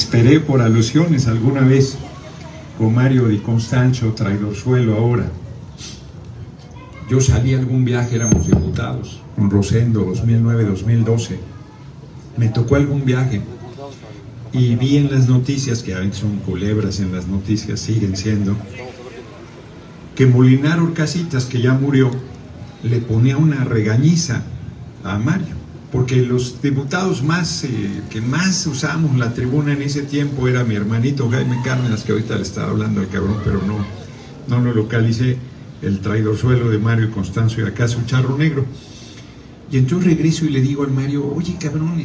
esperé por alusiones alguna vez con Mario Di Constancho, traidorzuelo ahora. Yo salí a algún viaje, éramos diputados, con Rosendo, 2009-2012. Me tocó algún viaje y vi en las noticias, que a veces son culebras en las noticias, siguen siendo, que Molinar Orcasitas, que ya murió, le ponía una regañiza a Mario, porque los diputados más que más usábamos la tribuna en ese tiempo era mi hermanito Jaime Cárdenas, que ahorita le estaba hablando al cabrón, pero no lo localicé, el traidorzuelo de Mario y Constancio, y acá su charro negro. Y entonces regreso y le digo al Mario: oye cabrón,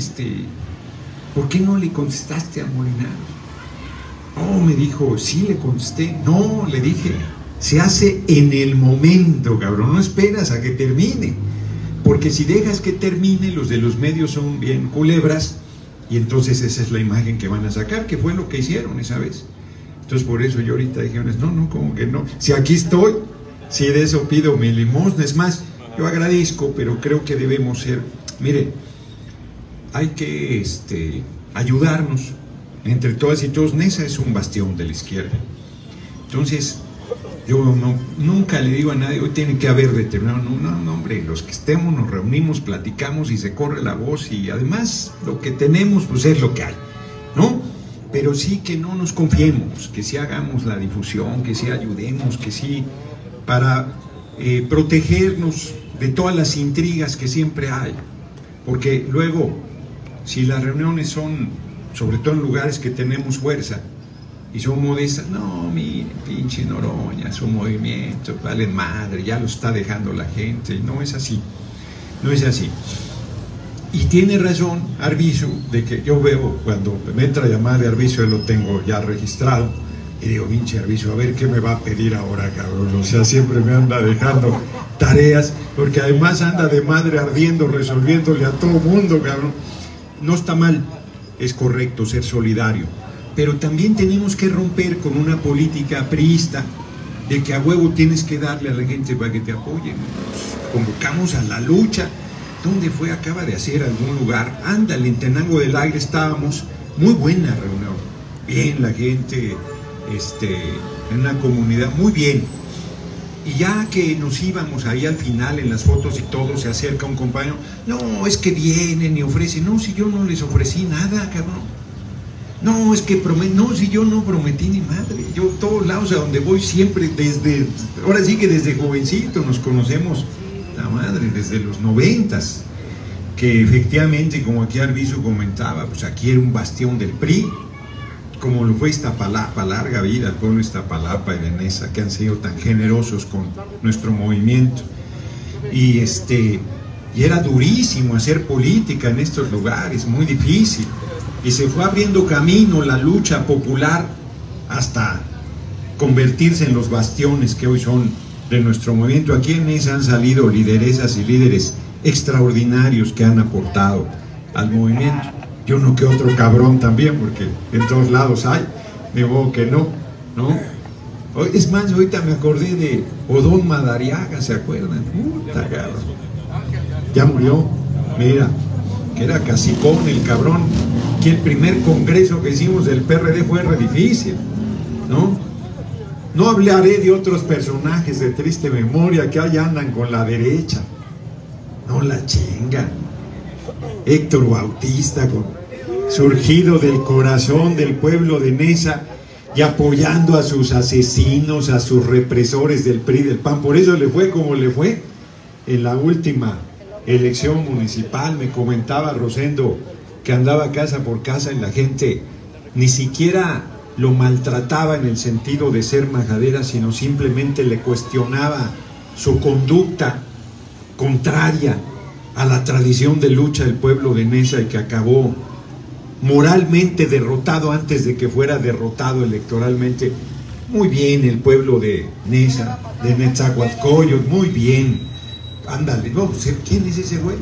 ¿por qué no le contestaste a Molinar? Oh, me dijo, sí le contesté. No, le dije, se hace en el momento, cabrón, no esperas a que termine, porque si dejas que termine, los de los medios son bien culebras, y entonces esa es la imagen que van a sacar, que fue lo que hicieron esa vez. Entonces por eso yo ahorita dije, no, como que no, si aquí estoy, si de eso pido mi limosna. Es más, yo agradezco, pero creo que debemos ser, mire, hay que ayudarnos entre todas y todos. Neza es un bastión de la izquierda, entonces yo nunca le digo a nadie, hoy tiene que haber determinado, no, hombre, los que estemos nos reunimos, platicamos y se corre la voz, y además lo que tenemos pues es lo que hay, ¿no? Pero sí que no nos confiemos, que sí hagamos la difusión, que sí ayudemos, que sí, para protegernos de todas las intrigas que siempre hay, porque luego, si las reuniones son, sobre todo en lugares que tenemos fuerza, y somos de esas, no, mire, pinche Noroña, su movimiento, vale madre, ya lo está dejando la gente. No es así, no es así. Y tiene razón Arvizu, de que yo veo, cuando me entra llamada de Arvizu, yo lo tengo ya registrado, y digo, pinche Arvizu, a ver qué me va a pedir ahora, cabrón. O sea, siempre me anda dejando tareas, porque además anda de madre ardiendo, resolviéndole a todo mundo, cabrón. No está mal, es correcto ser solidario, pero también tenemos que romper con una política priista de que a huevo tienes que darle a la gente para que te apoyen. Nos convocamos a la lucha. ¿Dónde fue? Acaba de hacer algún lugar. Ándale, en Tenango del Aire estábamos. Muy buena reunión. Bien, la gente, en una comunidad, muy bien. Y ya que nos íbamos ahí al final, en las fotos y todo, se acerca un compañero. No, es que vienen y ofrecen. No, si yo no les ofrecí nada, cabrón. No, es que si yo no prometí ni madre. Yo todos lados a donde voy siempre, ahora sí que desde jovencito nos conocemos, la madre, desde los 90s, que efectivamente, como aquí Arvizu comentaba, pues aquí era un bastión del PRI, como lo fue Iztapalapa, larga vida al pueblo de Iztapalapa y de Neza, que han sido tan generosos con nuestro movimiento. Y y era durísimo hacer política en estos lugares, muy difícil. Y se fue abriendo camino la lucha popular hasta convertirse en los bastiones que hoy son de nuestro movimiento. Aquí en Neza han salido lideresas y líderes extraordinarios que han aportado al movimiento. Yo no que otro cabrón también, porque en todos lados hay, de modo que no. Es más, ahorita me acordé de Odón Madariaga, ¿se acuerdan? Puta, cabrón. Ya murió, mira, que era casicón el cabrón. Que el primer congreso que hicimos del PRD fue re difícil, ¿no? No hablaré de otros personajes de triste memoria que allá andan con la derecha, no la chingan. Héctor Bautista, surgido del corazón del pueblo de Neza y apoyando a sus asesinos, a sus represores del PRI, del PAN. Por eso le fue como le fue en la última elección municipal. Me comentaba Rosendo que andaba casa por casa y la gente ni siquiera lo maltrataba en el sentido de ser majadera, sino simplemente le cuestionaba su conducta contraria a la tradición de lucha del pueblo de Neza, y que acabó moralmente derrotado antes de que fuera derrotado electoralmente. Muy bien el pueblo de Neza, de Nezahualcóyotl, muy bien. Ándale, no, ¿quién es ese güey?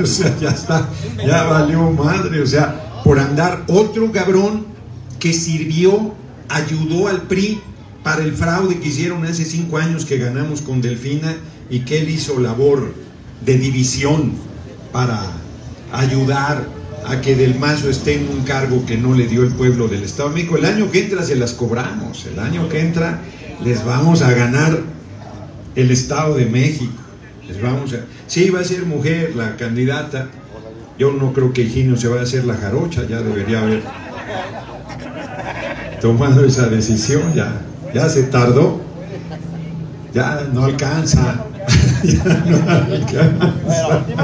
O sea, ya está, ya valió madre, o sea, por andar otro cabrón que sirvió, ayudó al PRI para el fraude que hicieron hace 5 años, que ganamos con Delfina, y que él hizo labor de división para ayudar a que Del Mazo esté en un cargo que no le dio el pueblo del Estado de México. El año que entra se las cobramos, el año que entra les vamos a ganar el Estado de México, les vamos a... Sí, va a ser mujer la candidata, yo no creo que Higinio se vaya a hacer la jarocha, ya debería haber tomado esa decisión, ya se tardó, ya no alcanza. Pero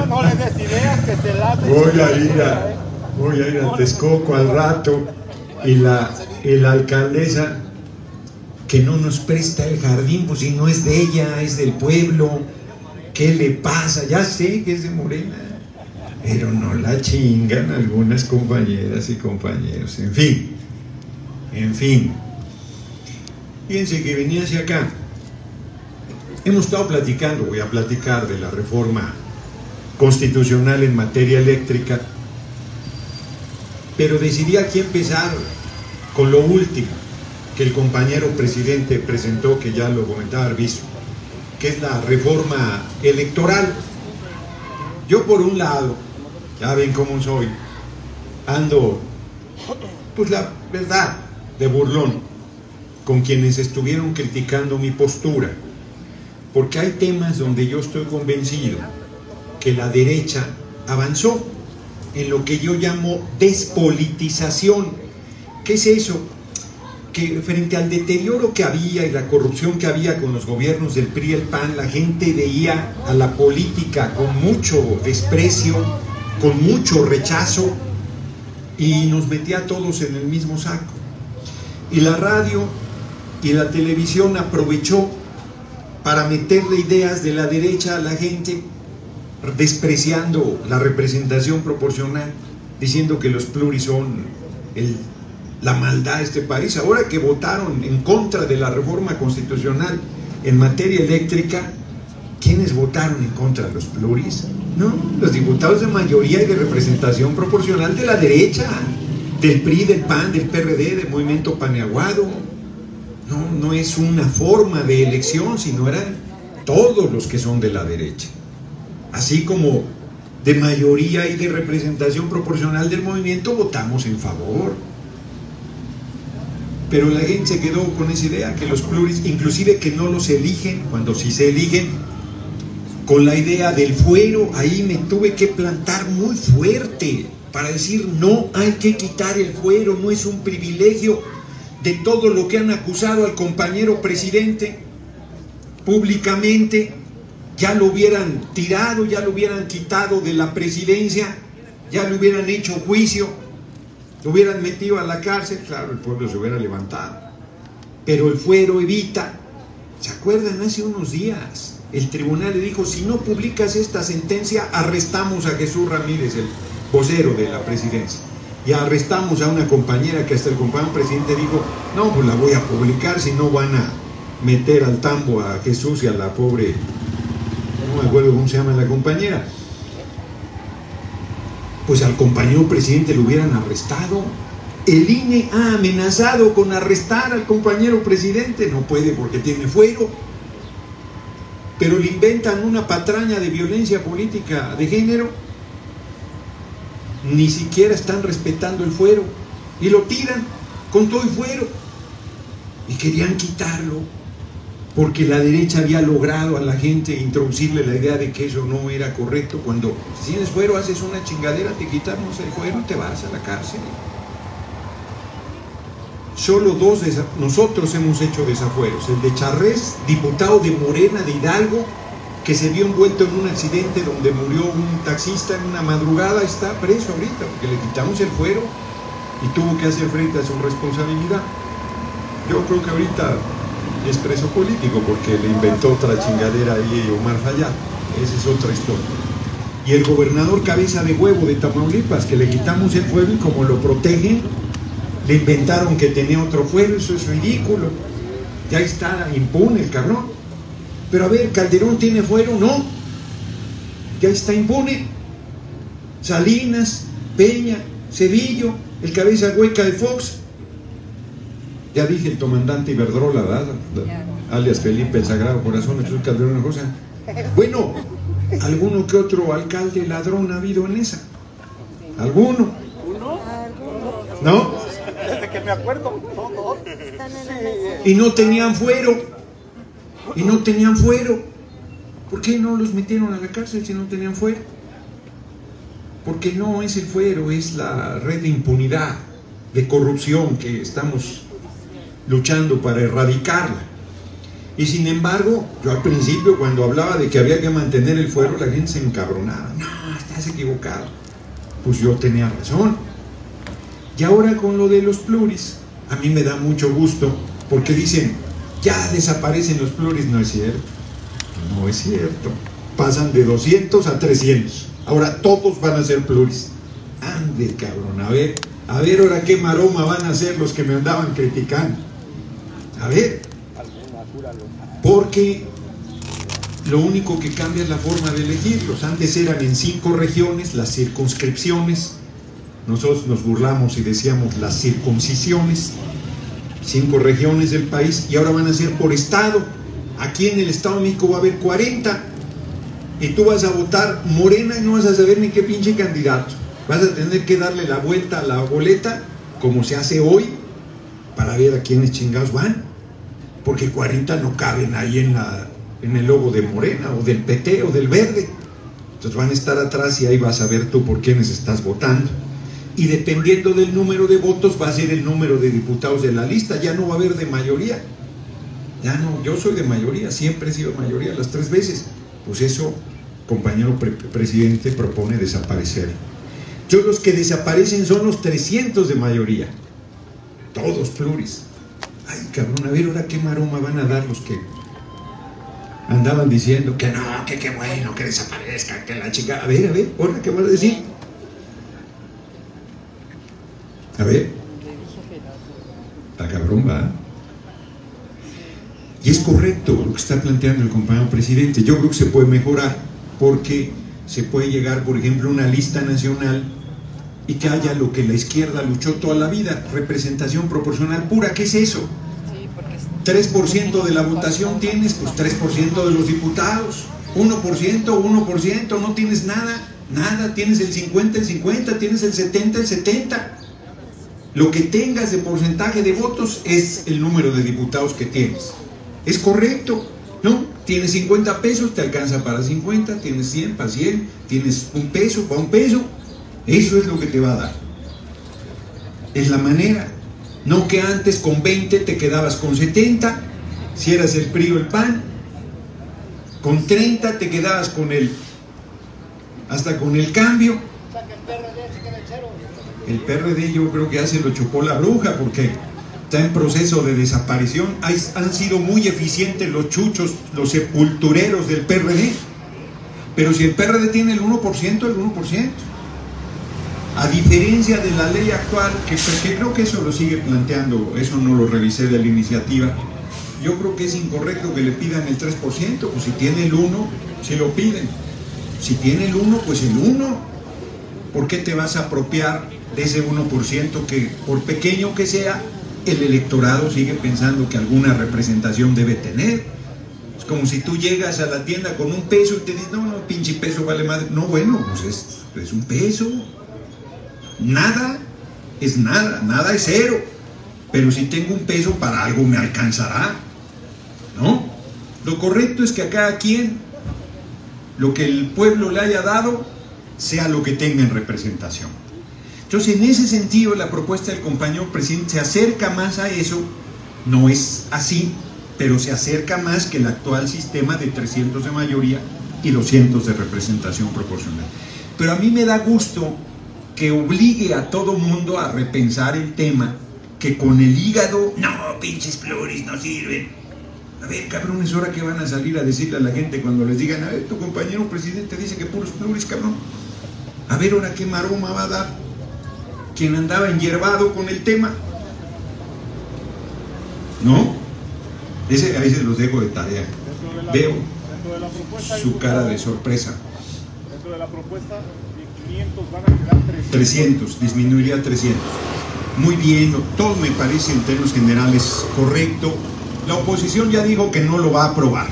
no les des ideas que te laten. Voy a ir a Texcoco al rato y la alcaldesa que no nos presta el jardín, pues si no es de ella, es del pueblo. ¿Qué le pasa? Ya sé que es de Morena, pero no la chingan algunas compañeras y compañeros. En fin. Fíjense que venía hacia acá. Hemos estado platicando, voy a platicar de la reforma constitucional en materia eléctrica, pero decidí aquí empezar con lo último que el compañero presidente presentó, que ya lo comentaba Arvizu, que es la reforma electoral. Yo por un lado, ya ven cómo soy, ando, pues la verdad, de burlón con quienes estuvieron criticando mi postura, porque hay temas donde yo estoy convencido que la derecha avanzó en lo que yo llamo despolitización. ¿Qué es eso? Que frente al deterioro que había y la corrupción que había con los gobiernos del PRI y el PAN, la gente veía a la política con mucho desprecio, con mucho rechazo, y nos metía a todos en el mismo saco. Y la radio y la televisión aprovechó para meterle ideas de la derecha a la gente, despreciando la representación proporcional, diciendo que los pluris son la maldad de este país. Ahora que votaron en contra de la reforma constitucional en materia eléctrica, ¿quiénes votaron en contra de los pluris? No, los diputados de mayoría y de representación proporcional de la derecha, del PRI, del PAN, del PRD, del Movimiento Paneaguado. No es una forma de elección, sino eran todos los que son de la derecha, así como de mayoría y de representación proporcional del movimiento votamos en favor. Pero la gente se quedó con esa idea que los pluris, inclusive que no los eligen, cuando sí se eligen, con la idea del fuero. Ahí me tuve que plantar muy fuerte para decir: no hay que quitar el fuero, no es un privilegio. De todo lo que han acusado al compañero presidente públicamente, ya lo hubieran tirado, ya lo hubieran quitado de la presidencia, ya le hubieran hecho juicio, lo hubieran metido a la cárcel, claro, el pueblo se hubiera levantado. Pero el fuero evita. ¿Se acuerdan? Hace unos días el tribunal le dijo: si no publicas esta sentencia, arrestamos a Jesús Ramírez, el vocero de la presidencia. Y arrestamos a una compañera que hasta el compañero presidente dijo: no, pues la voy a publicar, si no van a meter al tambo a Jesús y a la pobre, no me acuerdo cómo se llama la compañera. Pues al compañero presidente lo hubieran arrestado. El INE ha amenazado con arrestar al compañero presidente, no puede porque tiene fuero, pero le inventan una patraña de violencia política de género. Ni siquiera están respetando el fuero y lo tiran con todo el fuero. Y querían quitarlo porque la derecha había logrado a la gente introducirle la idea de que eso no era correcto. Cuando si tienes fuero, haces una chingadera, te quitamos el fuero, te vas a la cárcel. Solo dos nosotros hemos hecho desafueros: el de Charrez, diputado de Morena de Hidalgo, que se vio envuelto en un accidente donde murió un taxista en una madrugada, está preso ahorita porque le quitamos el fuero y tuvo que hacer frente a su responsabilidad. Yo creo que ahorita es preso político porque le inventó otra chingadera ahí Omar Fayad, esa es otra historia. Y el gobernador cabeza de huevo de Tamaulipas, que le quitamos el fuero y como lo protegen, le inventaron que tenía otro fuero. Eso es ridículo, ya está impune el cabrón. Pero a ver, Calderón tiene fuero, no, ya está impune. Salinas, Peña, Sevilla, el cabeza hueca de Fox, ya dije el comandante Iberdrola, ¿verdad? Alias Felipe el Sagrado Corazón, Jesús Calderón, una cosa. Bueno, alguno que otro alcalde ladrón ha habido en esa. ¿Alguno? ¿Uno? ¿No? Desde que me acuerdo, todos. Y no tenían fuero. Y no tenían fuero. ¿Por qué no los metieron a la cárcel si no tenían fuero? Porque no es el fuero, es la red de impunidad, de corrupción que estamos luchando para erradicarla. Y sin embargo, yo al principio cuando hablaba de que había que mantener el fuero, la gente se encabronaba. No, estás equivocado. Pues yo tenía razón. Y ahora con lo de los pluris, a mí me da mucho gusto, porque dicen, ya desaparecen los pluris. No es cierto, no es cierto. Pasan de 200 a 300. Ahora todos van a ser pluris. Ande, cabrón, a ver ahora qué maroma van a ser los que me andaban criticando. A ver, porque lo único que cambia es la forma de elegirlos. Antes eran en 5 regiones, las circunscripciones. Nosotros nos burlamos y decíamos las circuncisiones. 5 regiones del país, y ahora van a ser por estado. Aquí en el Estado de México va a haber 40. Y tú vas a votar Morena y no vas a saber ni qué pinche candidato. Vas a tener que darle la vuelta a la boleta, como se hace hoy, para ver a quiénes chingados van. Porque 40 no caben ahí en el logo de Morena, o del PT, o del Verde. Entonces van a estar atrás y ahí vas a ver tú por quiénes estás votando. Y dependiendo del número de votos va a ser el número de diputados de la lista. Ya no va a haber de mayoría. Ya no, yo soy de mayoría, siempre he sido mayoría, las 3 veces. Pues eso, compañero presidente, propone desaparecer. Yo los que desaparecen son los 300 de mayoría. Todos pluris. Ay, cabrón, a ver ahora qué maroma van a dar los que andaban diciendo que no, que qué bueno, que desaparezca, que la chica. A ver, ahora qué van a decir. A ver. La cabrón va. Y es correcto lo que está planteando el compañero presidente. Yo creo que se puede mejorar, porque se puede llegar, por ejemplo, a una lista nacional y que haya lo que la izquierda luchó toda la vida, representación proporcional pura. ¿Qué es eso? 3% de la votación tienes, pues 3% de los diputados. 1%, no tienes nada, nada. Tienes el 50, el 50, tienes el 70, el 70. Lo que tengas de porcentaje de votos es el número de diputados que tienes. Es correcto, ¿no? Tienes 50 pesos, te alcanza para 50, tienes 100 para 100, tienes $1 para $1. Eso es lo que te va a dar. Es la manera. No que antes con 20 te quedabas con 70, si eras el PRI o el PAN. Con 30 te quedabas con el... hasta con el cambio. El PRD yo creo que ya se lo chupó la bruja, porque está en proceso de desaparición. Han sido muy eficientes los chuchos, los sepultureros del PRD. Pero si el PRD tiene el 1%, el 1%. A diferencia de la ley actual, que creo que eso lo sigue planteando, eso no lo revisé de la iniciativa. Yo creo que es incorrecto que le pidan el 3%, pues si tiene el 1, se lo piden. Si tiene el 1, pues el 1. ¿Por qué te vas a apropiar de ese 1% que, por pequeño que sea, el electorado sigue pensando que alguna representación debe tener? Es como si tú llegas a la tienda con $1 y te dices, no, no, pinche peso vale madre. No, bueno, pues es $1. Nada es nada, nada es cero. Pero si tengo $1, para algo me alcanzará, ¿no? Lo correcto es que a cada quien, lo que el pueblo le haya dado, sea lo que tenga en representación. Entonces, en ese sentido, la propuesta del compañero presidente se acerca más a eso. No es así, pero se acerca más que el actual sistema de 300 de mayoría y 200 de representación proporcional. Pero a mí me da gusto que obligue a todo mundo a repensar el tema, que con el hígado, no, pinches pluris no sirven. A ver, cabrones, ahora que van a salir a decirle a la gente cuando les digan, a ver, tu compañero presidente dice que puros pluris, cabrón. A ver, ahora qué maroma va a dar quien andaba enyerbado con el tema. ¿No? Ese, ahí se los dejo de tarea. Veo su cara de sorpresa. Dentro de la propuesta... 300, disminuiría a 300. Muy bien, todo me parece en términos generales correcto. La oposición ya dijo que no lo va a aprobar.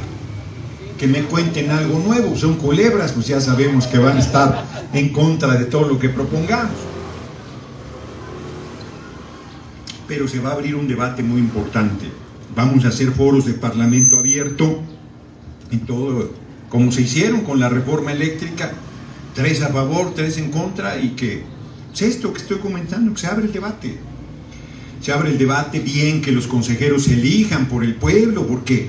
Que me cuenten algo nuevo, son culebras, pues ya sabemos que van a estar en contra de todo lo que propongamos. Pero se va a abrir un debate muy importante. Vamos a hacer foros de parlamento abierto en todo, como se hicieron con la reforma eléctrica, 3 a favor, 3 en contra, y que es esto que estoy comentando, que se abre el debate. Se abre el debate, bien que los consejeros se elijan por el pueblo, porque